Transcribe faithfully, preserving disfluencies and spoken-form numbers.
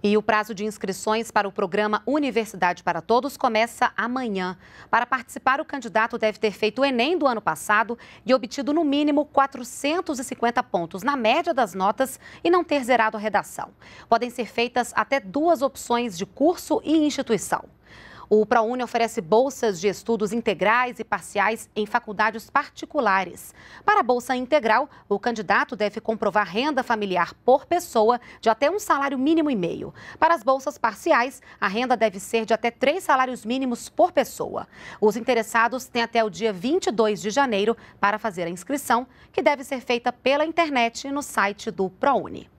E o prazo de inscrições para o programa Universidade para Todos começa amanhã. Para participar, o candidato deve ter feito o Enem do ano passado e obtido no mínimo quatrocentos e cinquenta pontos na média das notas e não ter zerado a redação. Podem ser feitas até duas opções de curso e instituição. O ProUni oferece bolsas de estudos integrais e parciais em faculdades particulares. Para a bolsa integral, o candidato deve comprovar renda familiar por pessoa de até um salário mínimo e meio. Para as bolsas parciais, a renda deve ser de até três salários mínimos por pessoa. Os interessados têm até o dia vinte e dois de janeiro para fazer a inscrição, que deve ser feita pela internet no site do ProUni.